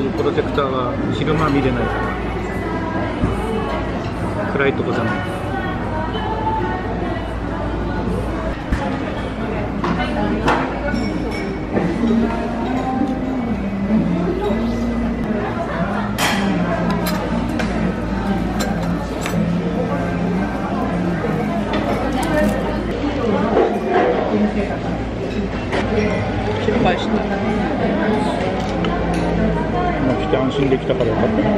いうプロジェクターは昼間見れないから暗いとこじゃない。失敗した。今来て安心できたからよかったな。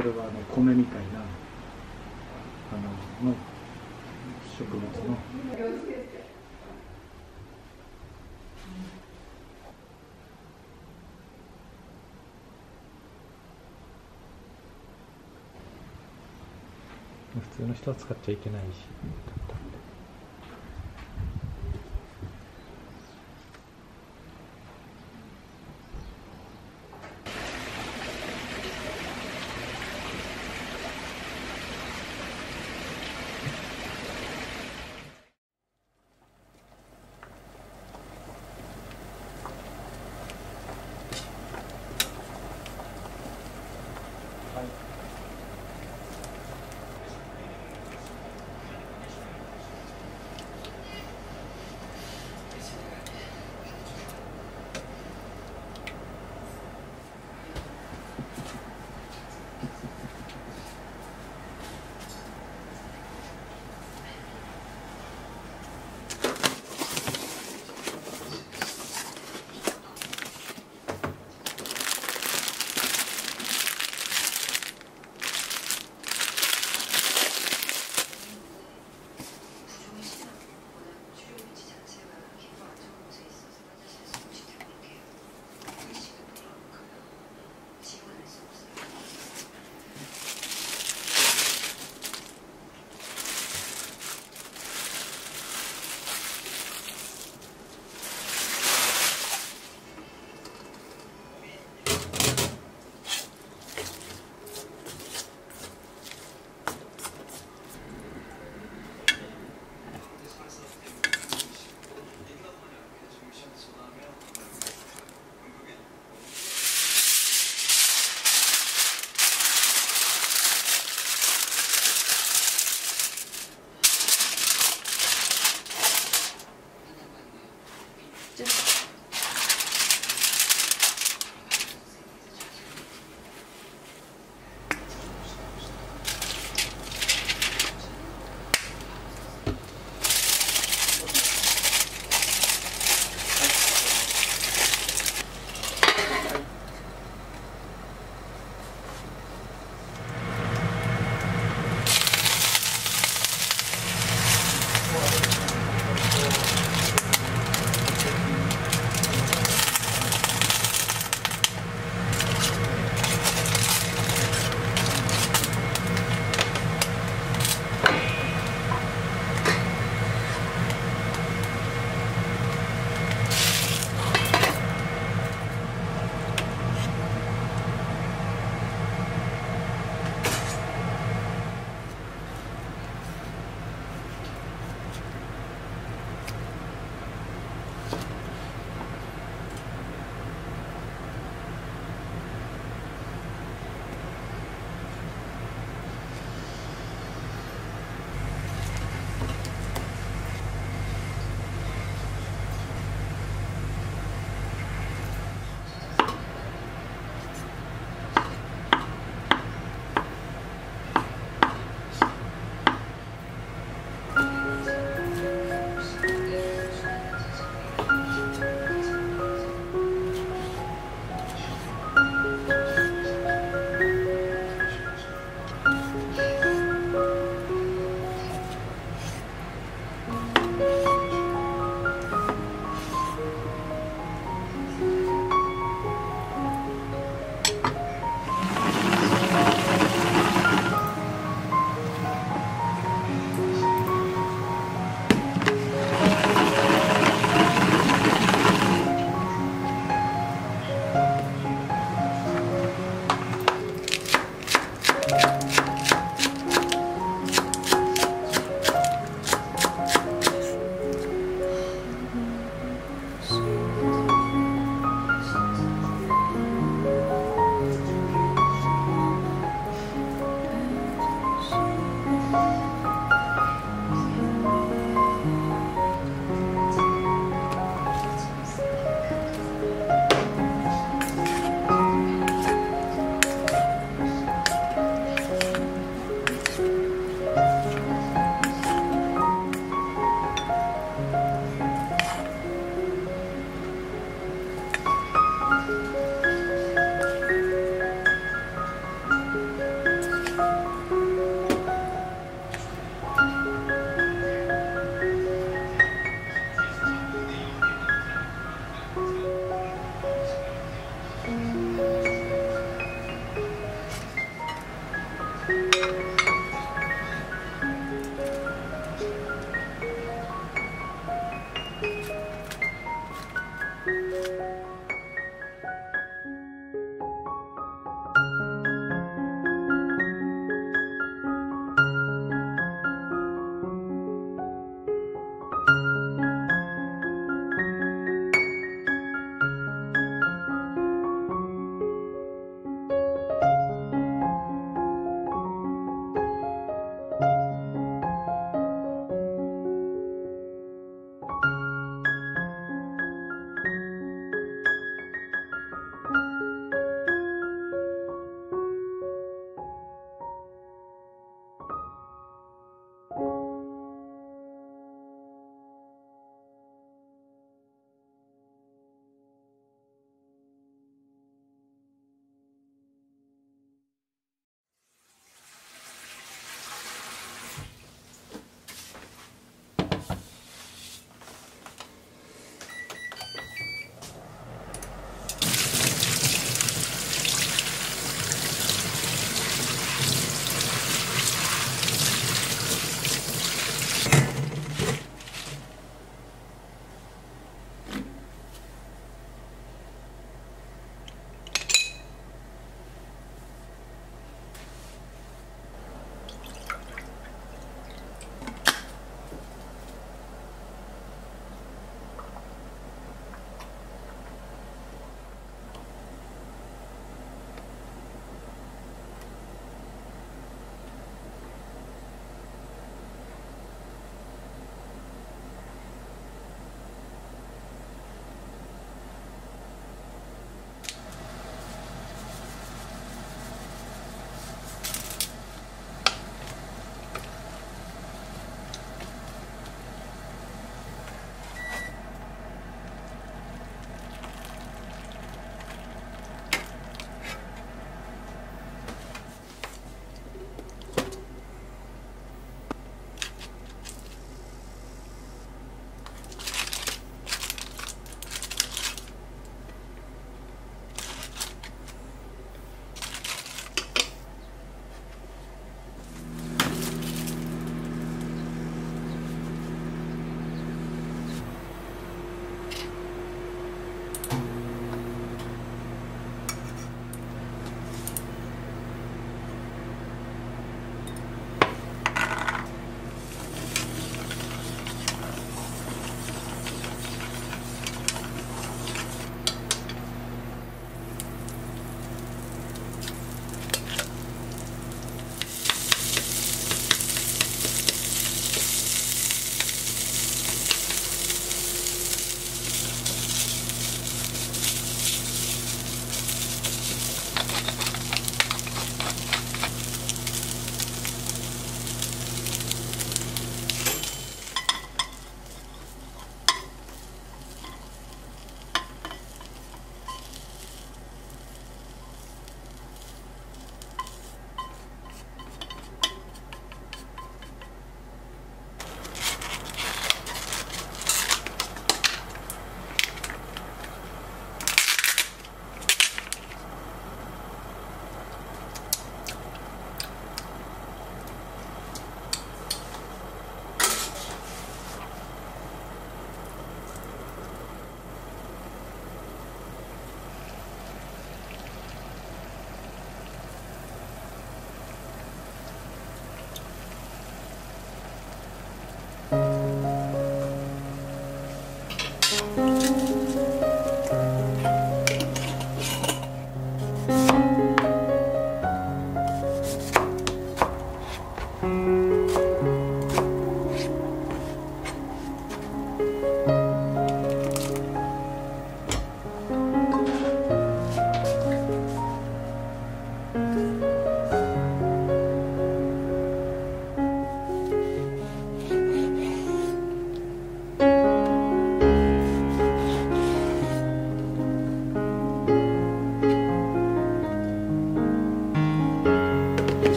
これは米みたいなの植物の。普通の人は使っちゃいけないし。